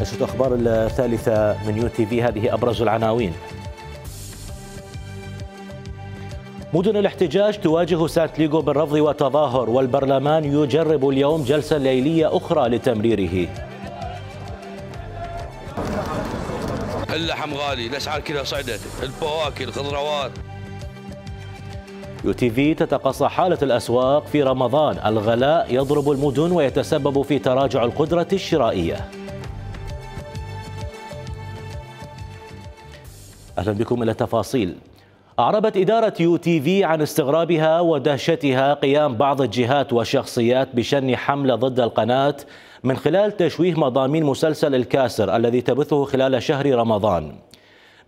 نشرة أخبار الثالثة من يو تي في، هذه أبرز العناوين. مدن الاحتجاج تواجه سانت ليغو بالرفض والتظاهر، والبرلمان يجرب اليوم جلسة ليلية أخرى لتمريره. اللحم غالي، الأسعار كلها صعدت، الفواكه، الخضروات. يو تي في تتقاصى حالة الأسواق في رمضان، الغلاء يضرب المدن ويتسبب في تراجع القدرة الشرائية. أهلا بكم إلى تفاصيل. أعربت إدارة يو تي في عن استغرابها ودهشتها قيام بعض الجهات والشخصيات بشن حملة ضد القناة من خلال تشويه مضامين مسلسل الكاسر الذي تبثه خلال شهر رمضان.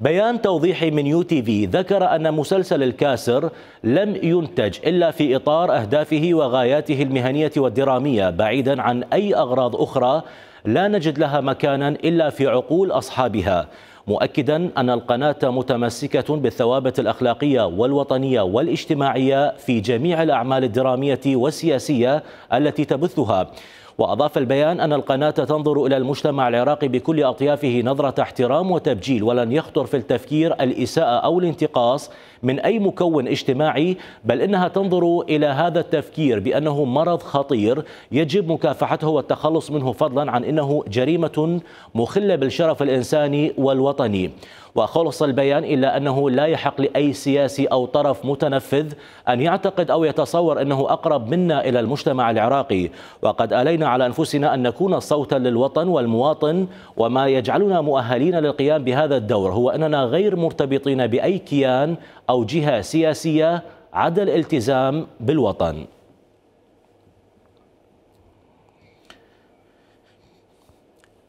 بيان توضيحي من يو تي في ذكر أن مسلسل الكاسر لم ينتج إلا في إطار أهدافه وغاياته المهنية والدرامية، بعيدا عن أي أغراض أخرى لا نجد لها مكانا إلا في عقول أصحابها، مؤكدا أن القناة متمسكة بالثوابت الأخلاقية والوطنية والاجتماعية في جميع الأعمال الدرامية والسياسية التي تبثها. وأضاف البيان أن القناة تنظر إلى المجتمع العراقي بكل أطيافه نظرة احترام وتبجيل، ولن يخطر في التفكير الإساءة أو الانتقاص من أي مكون اجتماعي، بل إنها تنظر إلى هذا التفكير بأنه مرض خطير يجب مكافحته والتخلص منه، فضلا عن إنه جريمة مخلة بالشرف الإنساني والوطني. وخلص البيان إلا أنه لا يحق لأي سياسي أو طرف متنفذ أن يعتقد أو يتصور أنه أقرب منا إلى المجتمع العراقي، وقد آلينا على أنفسنا أن نكون صوتا للوطن والمواطن، وما يجعلنا مؤهلين للقيام بهذا الدور هو أننا غير مرتبطين بأي كيان أو جهة سياسية عدا الالتزام بالوطن.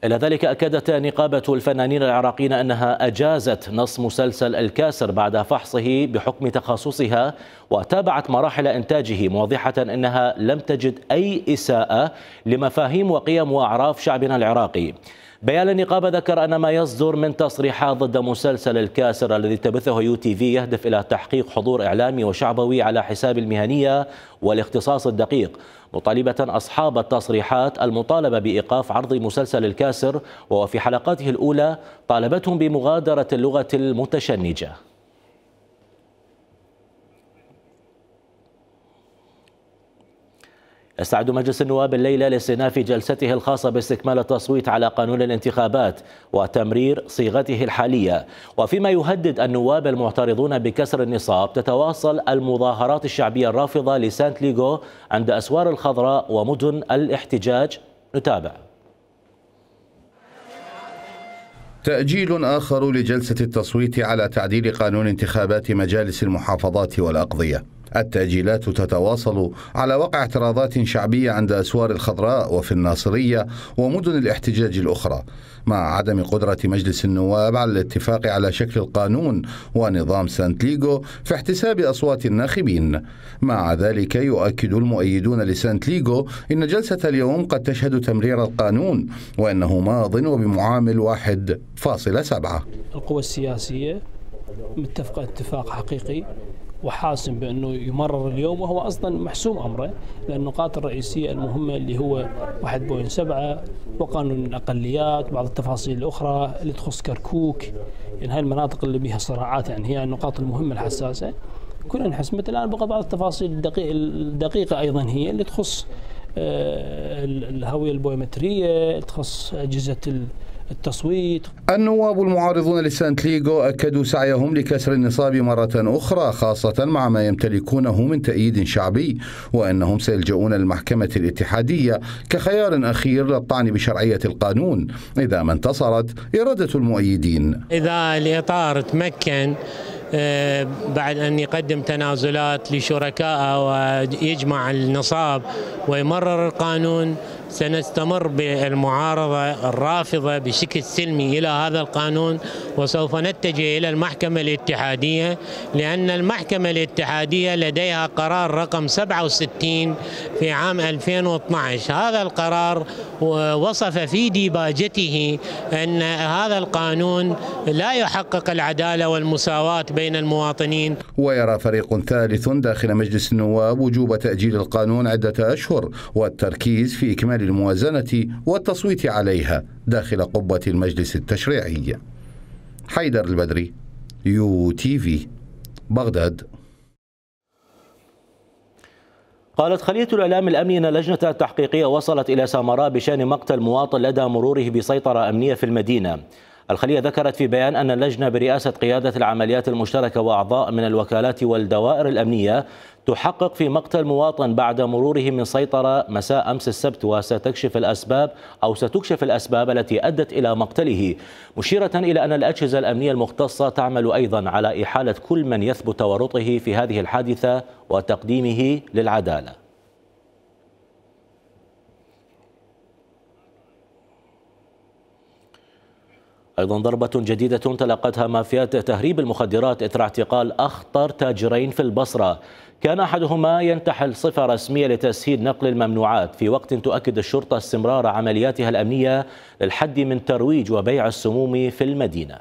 إلى ذلك أكدت نقابة الفنانين العراقيين أنها أجازت نص مسلسل الكاسر بعد فحصه بحكم تخصصها، وتابعت مراحل إنتاجه، موضحة أنها لم تجد أي إساءة لمفاهيم وقيم وأعراف شعبنا العراقي. بيان النقابة ذكر أن ما يصدر من تصريحات ضد مسلسل الكاسر الذي تبثه يو تي في يهدف إلى تحقيق حضور إعلامي وشعبوي على حساب المهنية والاختصاص الدقيق، مطالبة أصحاب التصريحات المطالبة بإيقاف عرض مسلسل الكاسر، وفي حلقاته الأولى طالبتهم بمغادرة اللغة المتشنجة. يستعد مجلس النواب الليلة لاستئناف جلسته الخاصة باستكمال التصويت على قانون الانتخابات وتمرير صيغته الحالية، وفيما يهدد النواب المعترضون بكسر النصاب تتواصل المظاهرات الشعبية الرافضة لسانت ليغو عند أسوار الخضراء ومدن الاحتجاج. نتابع. تأجيل آخر لجلسة التصويت على تعديل قانون انتخابات مجالس المحافظات والأقضية. التأجيلات تتواصل على وقع اعتراضات شعبية عند أسوار الخضراء وفي الناصرية ومدن الاحتجاج الأخرى، مع عدم قدرة مجلس النواب على الاتفاق على شكل القانون ونظام سانت ليغو في احتساب أصوات الناخبين. مع ذلك يؤكد المؤيدون لسانت ليغو إن جلسة اليوم قد تشهد تمرير القانون، وأنه ماض وبمعامل 1.7. القوى السياسية متفقة اتفاق حقيقي وحاسم بأنه يمرر اليوم، وهو أصلا محسوم أمره، لأن النقاط الرئيسية المهمة اللي هو 1.7 وقانون الأقليات، بعض التفاصيل الأخرى اللي تخص كركوك، يعني هاي المناطق اللي بيها صراعات، يعني هي النقاط المهمة الحساسة كلها انحسمت. الآن بقى بعض التفاصيل الدقيقة أيضا هي اللي تخص الهوية البيومترية، تخص أجهزة التصويت. النواب المعارضون لسانت ليغو أكدوا سعيهم لكسر النصاب مرة أخرى، خاصة مع ما يمتلكونه من تأييد شعبي، وأنهم سيلجؤون للمحكمة الاتحادية كخيار أخير للطعن بشرعية القانون إذا ما انتصرت إرادة المؤيدين. إذا الإطار تمكن بعد أن يقدم تنازلات لشركائه ويجمع النصاب ويمرر القانون، سنستمر بالمعارضة الرافضة بشكل سلمي إلى هذا القانون، وسوف نتجه إلى المحكمة الاتحادية، لأن المحكمة الاتحادية لديها قرار رقم 67 في عام 2012. هذا القرار وصف في ديباجته أن هذا القانون لا يحقق العدالة والمساواة بين المواطنين. ويرى فريق ثالث داخل مجلس النواب وجوب تأجيل القانون عدة أشهر والتركيز في إكمال أعمال الموازنة والتصويت عليها داخل قبة المجلس التشريعي. حيدر البدري، يو تي في، بغداد. قالت خلية الإعلام الأمني أن اللجنة التحقيقية وصلت إلى سامراء بشأن مقتل مواطن لدى مروره بسيطرة أمنية في المدينة. الخلية ذكرت في بيان أن اللجنة برئاسة قيادة العمليات المشتركة وأعضاء من الوكالات والدوائر الأمنية تحقق في مقتل مواطن بعد مروره من سيطرة مساء أمس السبت، وستكشف الأسباب التي أدت إلى مقتله، مشيرة إلى أن الأجهزة الأمنية المختصة تعمل أيضا على إحالة كل من يثبت تورطه في هذه الحادثة وتقديمه للعدالة. أيضا ضربة جديدة تلقتها مافيات تهريب المخدرات إثر اعتقال أخطر تاجرين في البصرة، كان أحدهما ينتحل صفة رسمية لتسهيل نقل الممنوعات، في وقت تؤكد الشرطة استمرار عملياتها الأمنية للحد من ترويج وبيع السموم في المدينة.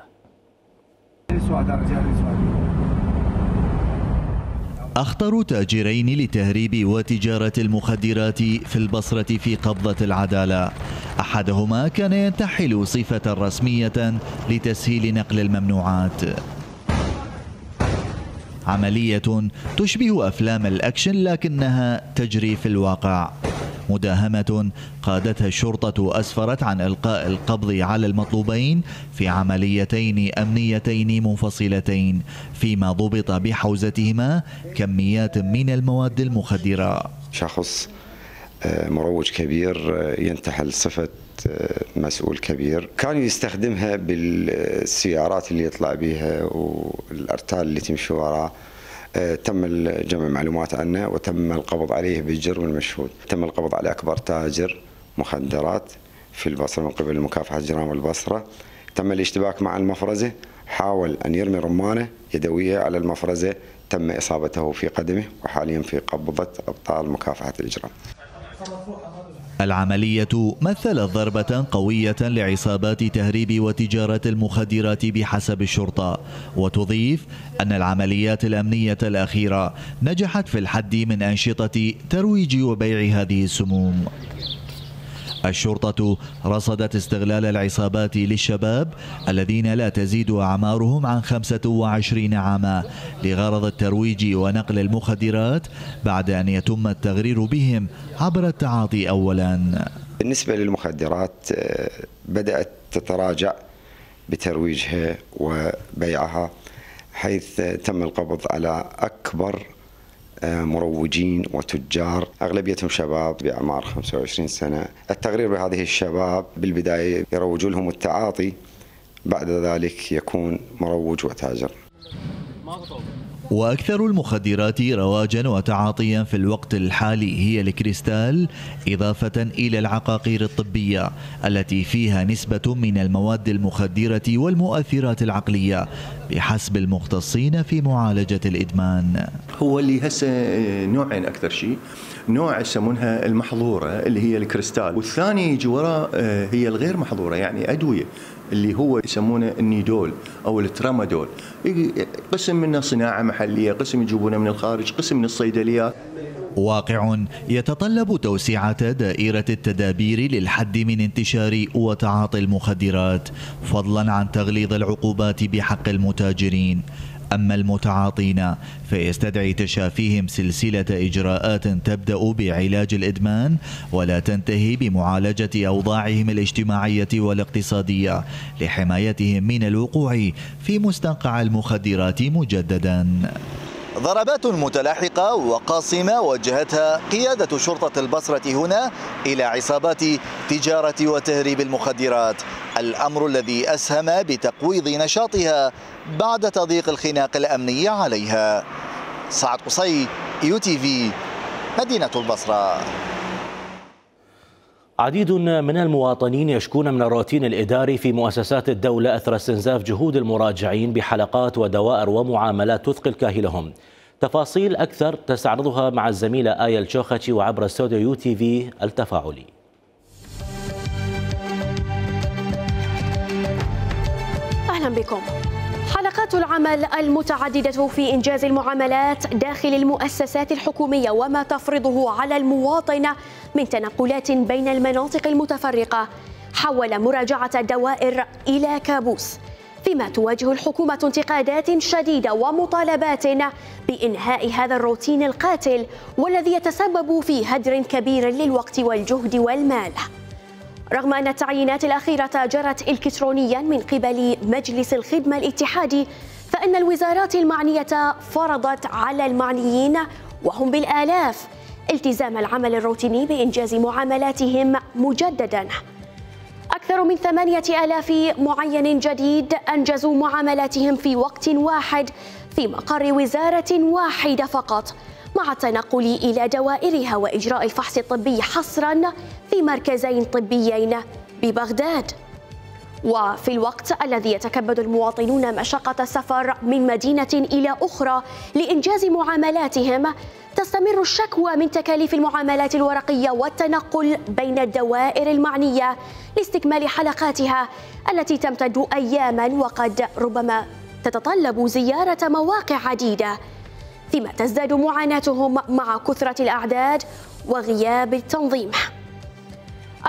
أخطر تاجرين لتهريب وتجارة المخدرات في البصرة في قبضة العدالة، أحدهما كان ينتحل صفة رسمية لتسهيل نقل الممنوعات، عملية تشبه أفلام الأكشن لكنها تجري في الواقع. مداهمة قادتها الشرطة أسفرت عن إلقاء القبض على المطلوبين في عمليتين أمنيتين منفصلتين، فيما ضبط بحوزتهما كميات من المواد المخدرة. شخص مروج كبير ينتحل صفة مسؤول كبير، كان يستخدمها بالسيارات اللي يطلع بيها والأرتال اللي تمشي وراء. تم جمع معلومات عنه وتم القبض عليه بالجرم المشهود. تم القبض على أكبر تاجر مخدرات في البصرة من قبل مكافحة جرائم البصرة. تم الاشتباك مع المفرزة، حاول أن يرمي رمانة يدوية على المفرزة، تم إصابته في قدمه، وحاليا في قبضة أبطال مكافحة الإجرام. العملية مثلت ضربة قوية لعصابات تهريب وتجارة المخدرات بحسب الشرطة، وتضيف أن العمليات الأمنية الأخيرة نجحت في الحد من أنشطة ترويج وبيع هذه السموم. الشرطة رصدت استغلال العصابات للشباب الذين لا تزيد أعمارهم عن 25 عاما لغرض الترويج ونقل المخدرات، بعد أن يتم التغرير بهم عبر التعاطي أولا. بالنسبة للمخدرات بدأت تتراجع بترويجها وبيعها، حيث تم القبض على أكبر مروجين وتجار، أغلبيتهم شباب بأعمار 25 سنة. التغرير بهذه الشباب بالبداية يروج لهم التعاطي، بعد ذلك يكون مروج وتاجر. وأكثر المخدرات رواجا وتعاطيا في الوقت الحالي هي الكريستال، إضافة إلى العقاقير الطبية التي فيها نسبة من المواد المخدرة والمؤثرات العقلية بحسب المختصين في معالجة الإدمان. هو اللي هسه نوعين أكثر شيء، نوع يسمونها المحظورة اللي هي الكريستال، والثاني يجي وراء هي الغير محظورة، يعني أدوية اللي هو يسمونه النيدول أو الترامادول، قسم منه صناعة محلية، قسم يجيبونه من الخارج، قسم من الصيدليات. واقع يتطلب توسعة دائرة التدابير للحد من انتشار وتعاطي المخدرات، فضلا عن تغليظ العقوبات بحق المتاجرين. أما المتعاطين فيستدعي تشافيهم سلسلة إجراءات تبدأ بعلاج الإدمان ولا تنتهي بمعالجة أوضاعهم الاجتماعية والاقتصادية لحمايتهم من الوقوع في مستنقع المخدرات مجددا. ضربات متلاحقة وقاصمة وجهتها قيادة شرطة البصرة هنا إلى عصابات تجارة وتهريب المخدرات، الأمر الذي أسهم بتقويض نشاطها بعد تضييق الخناق الأمني عليها. سعد قصي، يو تي في، مدينة البصرة. عديد من المواطنين يشكون من الروتين الإداري في مؤسسات الدولة أثر استنزاف جهود المراجعين بحلقات ودوائر ومعاملات تثقل كاهلهم. تفاصيل أكثر تستعرضها مع الزميلة آية الشوختي وعبر استوديو يو تي في التفاعلي. أهلا بكم. حلقات خيارات العمل المتعددة في إنجاز المعاملات داخل المؤسسات الحكومية وما تفرضه على المواطن من تنقلات بين المناطق المتفرقة حول مراجعة الدوائر إلى كابوس، فيما تواجه الحكومة انتقادات شديدة ومطالبات بإنهاء هذا الروتين القاتل والذي يتسبب في هدر كبير للوقت والجهد والمال. رغم أن التعيينات الأخيرة جرت إلكترونيا من قبل مجلس الخدمة الاتحادي، فإن الوزارات المعنية فرضت على المعنيين وهم بالآلاف التزام العمل الروتيني بإنجاز معاملاتهم مجددا. أكثر من 8,000 معين جديد أنجزوا معاملاتهم في وقت واحد في مقر وزارة واحدة فقط، مع التنقل إلى دوائرها وإجراء الفحص الطبي حصرا في مركزين طبيين ببغداد. وفي الوقت الذي يتكبد المواطنون مشقة السفر من مدينة إلى أخرى لإنجاز معاملاتهم، تستمر الشكوى من تكاليف المعاملات الورقية والتنقل بين الدوائر المعنية لاستكمال حلقاتها التي تمتد أياما وقد ربما تتطلب زيارة مواقع عديدة، فيما تزداد معاناتهم مع كثرة الأعداد وغياب التنظيم.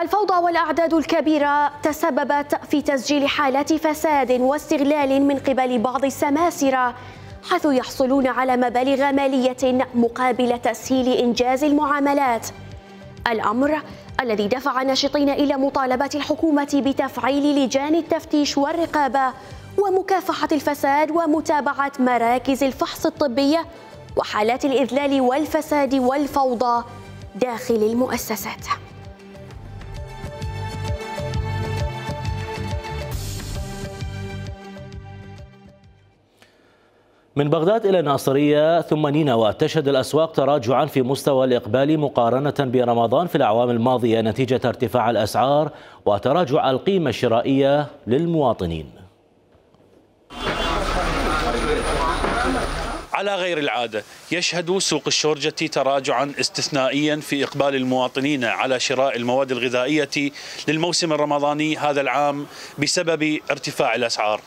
الفوضى والأعداد الكبيرة تسببت في تسجيل حالات فساد واستغلال من قبل بعض السماسرة، حيث يحصلون على مبالغ مالية مقابل تسهيل إنجاز المعاملات، الأمر الذي دفع ناشطين إلى مطالبة الحكومة بتفعيل لجان التفتيش والرقابة ومكافحة الفساد ومتابعة مراكز الفحص الطبي وحالات الإذلال والفساد والفوضى داخل المؤسسات. من بغداد إلى الناصرية ثم نينوى، تشهد الأسواق تراجعا في مستوى الإقبال مقارنة برمضان في الأعوام الماضية نتيجة ارتفاع الأسعار وتراجع القيمة الشرائية للمواطنين. على غير العادة يشهد سوق الشورجة تراجعا استثنائيا في إقبال المواطنين على شراء المواد الغذائية للموسم الرمضاني هذا العام بسبب ارتفاع الأسعار.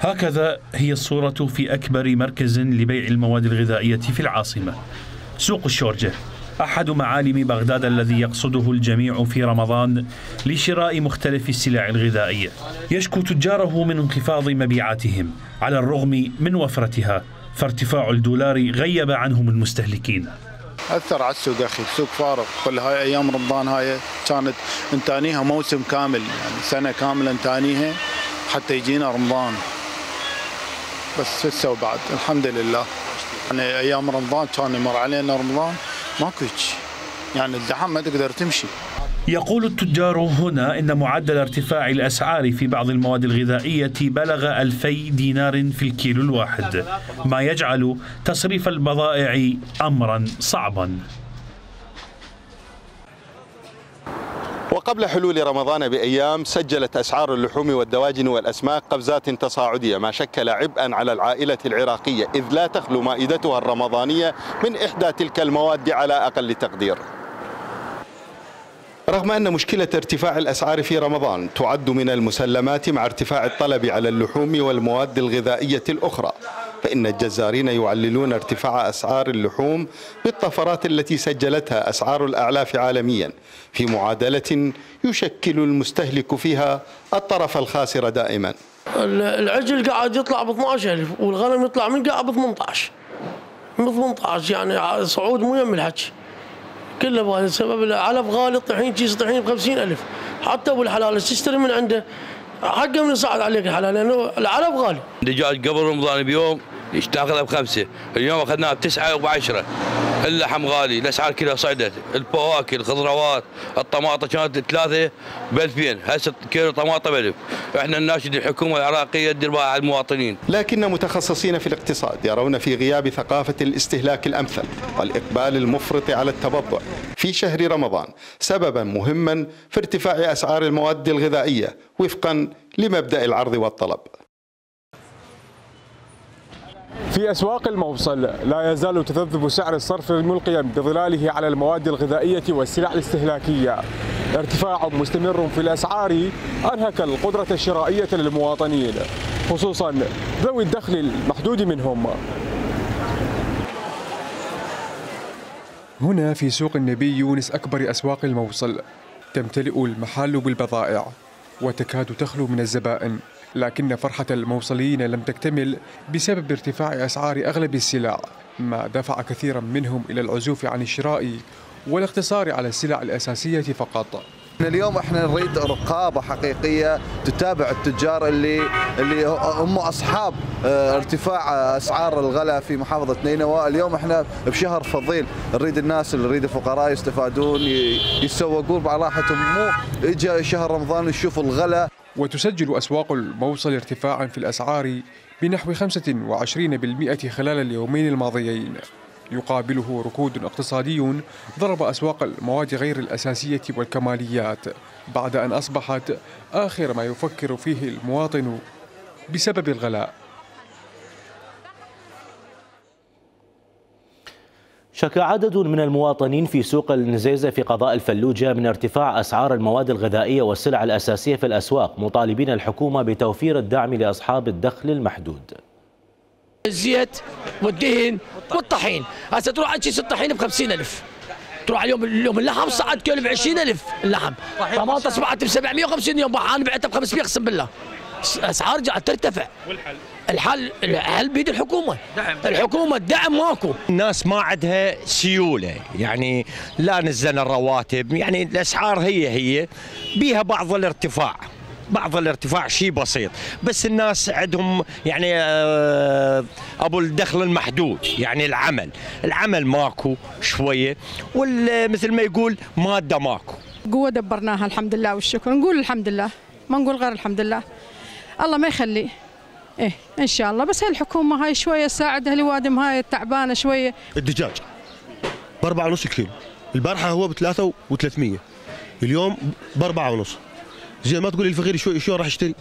هكذا هي الصورة في أكبر مركز لبيع المواد الغذائية في العاصمة، سوق الشورجة، أحد معالم بغداد الذي يقصده الجميع في رمضان لشراء مختلف السلع الغذائية. يشكو تجاره من انخفاض مبيعاتهم على الرغم من وفرتها، فارتفاع الدولار غيب عنهم المستهلكين. أثر على السوق أخي، سوق فارغ، كل هاي أيام رمضان هاي كانت نتانيها موسم كامل، يعني سنة كاملة نتانيها حتى يجينا رمضان. بس هسه وبعد الحمد لله، يعني ايام رمضان كان يمر علينا رمضان ماكو شيء، يعني الدعم ما تقدر تمشي. يقول التجار هنا ان معدل ارتفاع الاسعار في بعض المواد الغذائيه بلغ 2000 دينار في الكيلو الواحد، ما يجعل تصريف البضائع امرا صعبا. وقبل حلول رمضان بأيام سجلت أسعار اللحوم والدواجن والأسماك قفزات تصاعدية، ما شكل عبئا على العائلة العراقية، إذ لا تخلو مائدتها الرمضانية من إحدى تلك المواد على أقل تقدير. رغم أن مشكلة ارتفاع الأسعار في رمضان تعد من المسلمات مع ارتفاع الطلب على اللحوم والمواد الغذائية الأخرى، فإن الجزارين يعللون ارتفاع أسعار اللحوم بالطفرات التي سجلتها أسعار الأعلاف عالميا، في معادلة يشكل المستهلك فيها الطرف الخاسر دائما. العجل قاعد يطلع ب 12,000 والغنم يطلع من قاع ب 18 يعني صعود مو يم الحكي، كله بهذا السبب. العلف غالي، الطحين كيس طحين ب 50,000، حتى ابو الحلال تشتري من عنده حقه من يصعد عليك الحلال لانه العلف غالي. دجاج قبل رمضان بيوم تاخذها ب5، اليوم اخذناها ب9 وب10. اللحم غالي، الاسعار كلها صعدت، الفواكه، الخضروات، الطماطه كانت 3 ب2000، هسه كيلو طماطه ب1000. احنا نناشد الحكومه العراقيه تدير بالها على المواطنين. لكن متخصصين في الاقتصاد يرون في غياب ثقافه الاستهلاك الامثل والاقبال المفرط على التبضع في شهر رمضان سببا مهما في ارتفاع اسعار المواد الغذائيه وفقا لمبدا العرض والطلب. في أسواق الموصل لا يزال تذبذب سعر الصرف الملقي بظلاله على المواد الغذائية والسلع الاستهلاكية، ارتفاع مستمر في الأسعار أنهك القدرة الشرائية للمواطنين خصوصا ذوي الدخل المحدود منهم. هنا في سوق النبي يونس أكبر أسواق الموصل تمتلئ المحال بالبضائع وتكاد تخلو من الزبائن، لكن فرحة الموصليين لم تكتمل بسبب ارتفاع أسعار أغلب السلع، ما دفع كثيرا منهم إلى العزوف عن الشراء والاقتصار على السلع الأساسية فقط. اليوم احنا نريد رقابة حقيقية تتابع التجار اللي هم أصحاب ارتفاع أسعار الغلاء في محافظة نينوى. اليوم احنا بشهر فضيل، نريد الناس اللي نريد الفقراء يستفادون يتسوقون على راحتهم، مو اجى شهر رمضان يشوفوا الغلاء. وتسجل أسواق الموصل ارتفاعا في الأسعار بنحو 25% خلال اليومين الماضيين، يقابله ركود اقتصادي ضرب أسواق المواد غير الأساسية والكماليات بعد أن أصبحت آخر ما يفكر فيه المواطن بسبب الغلاء. شك عدد من المواطنين في سوق النزيزه في قضاء الفلوجة من ارتفاع أسعار المواد الغذائية والسلع الأساسية في الأسواق، مطالبين الحكومة بتوفير الدعم لأصحاب الدخل المحدود. الزيت والدهن والطحين، هسه تروح عند كيس الطحين ب 50,000، تروح اليوم اللحم صعد كيلو ب 20,000، اللحم طماطم بعت ب 750، يوم بحان بعتها ب 500، اقسم بالله اسعار رجعت ترتفع. والحل الحل بيد الحكومه، دعم الحكومه، الدعم ماكو. الناس ما عندها سيوله، يعني لا نزلنا الرواتب، يعني الاسعار هي بيها بعض الارتفاع شيء بسيط، بس الناس عندهم يعني ابو الدخل المحدود، يعني العمل ماكو شويه، مثل ما يقول ماده ماكو. قوه دبرناها الحمد لله والشكر، نقول الحمد لله، ما نقول غير الحمد لله. الله ما يخلي، ايه ان شاء الله، بس هالحكومه هاي شويه تساعد هالوادم هاي التعبانه شويه. الدجاج ب4.5 كيلو، البارحه هو ب3,300، اليوم ب4.5. زين ما تقول الفقير شو راح يشتري؟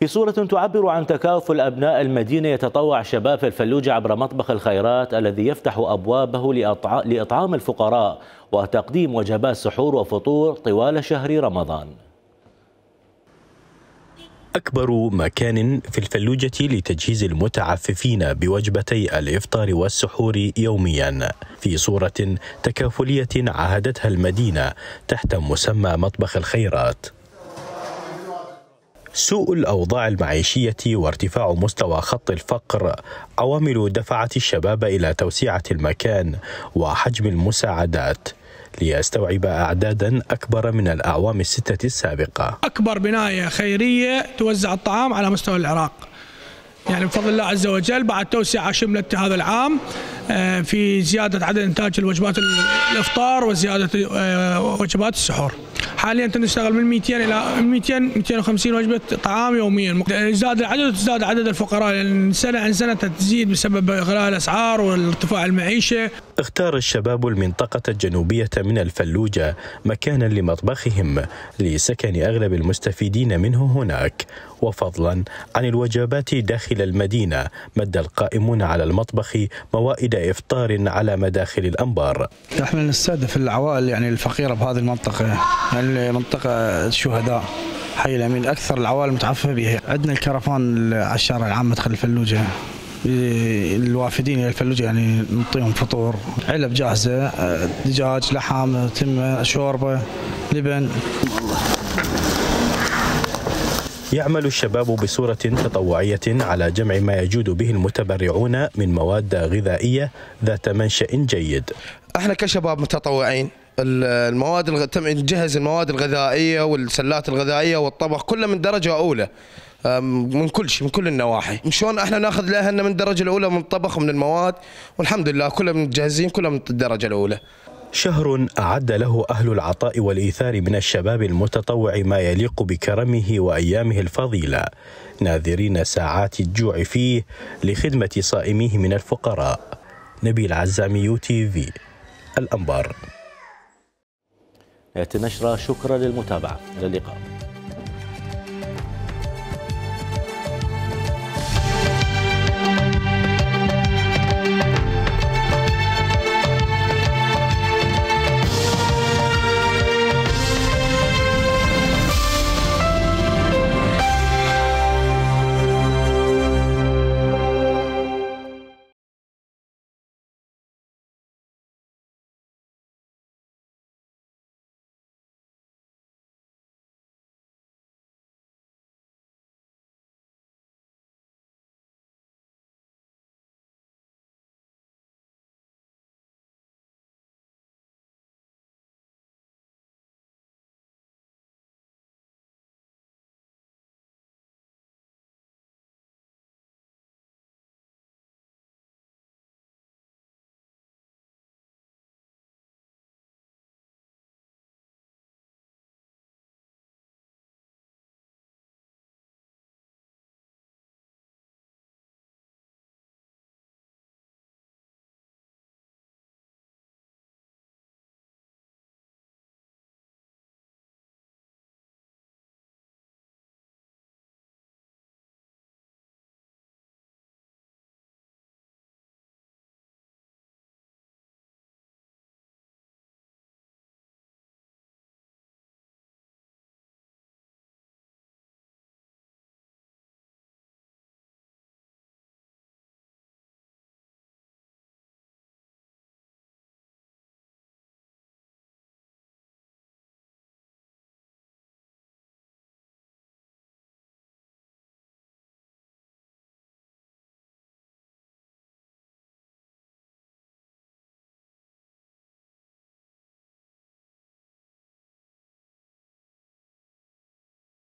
في صورة تعبر عن تكافل أبناء المدينة يتطوع شباب الفلوجة عبر مطبخ الخيرات الذي يفتح أبوابه لإطعام الفقراء وتقديم وجبات سحور وفطور طوال شهر رمضان. أكبر مكان في الفلوجة لتجهيز المتعففين بوجبتي الإفطار والسحور يوميا، في صورة تكافلية عهدتها المدينة تحت مسمى مطبخ الخيرات. سوء الأوضاع المعيشية وارتفاع مستوى خط الفقر عوامل دفعت الشباب إلى توسعة المكان وحجم المساعدات ليستوعب أعدادا أكبر من الأعوام 6 السابقة. أكبر بناية خيرية توزع الطعام على مستوى العراق، يعني بفضل الله عز وجل بعد توسعة شملت هذا العام في زيادة عدد إنتاج الوجبات الإفطار وزيادة وجبات السحور. حاليا نشتغل من 200 إلى 250 وجبة طعام يوميا. يزداد العدد وتزداد عدد الفقراء، لأن سنة عن سنة تزيد بسبب غلاء الأسعار وارتفاع المعيشة. اختار الشباب المنطقة الجنوبية من الفلوجة مكانا لمطبخهم لسكن أغلب المستفيدين منه هناك، وفضلا عن الوجبات داخل المدينة مد القائمون على المطبخ موائد إفطار على مداخل الأنبار. نحن نستهدف العوائل يعني الفقيرة بهذه المنطقة، يعني منطقة الشهداء حي الأمين، أكثر العوائل متعففة بها. عندنا الكرفان على الشارع العام مدخل الفلوجة، الوافدين إلى الفلوجة يعني نعطيهم فطور، علب جاهزة، دجاج، لحم، تمة، شوربة، لبن. يعمل الشباب بصورة تطوعية على جمع ما يجود به المتبرعون من مواد غذائية ذات منشأ جيد. احنا كشباب متطوعين المواد تم نجهز المواد الغذائية والسلات الغذائية والطبخ كله من درجة أولى، من كل شيء، من كل النواحي. شلون احنا ناخذ لأهلنا من الدرجة الأولى من الطبخ ومن المواد، والحمد لله كلنا متجهزين، كلنا من الدرجة الأولى. شهر أعد له أهل العطاء والإيثار من الشباب المتطوع ما يليق بكرمه وأيامه الفضيلة، ناذرين ساعات الجوع فيه لخدمة صائميه من الفقراء. نبيل عزمي، يو تي في، الأنبار. نهاية النشرة، شكرا للمتابعة، إلى اللقاء.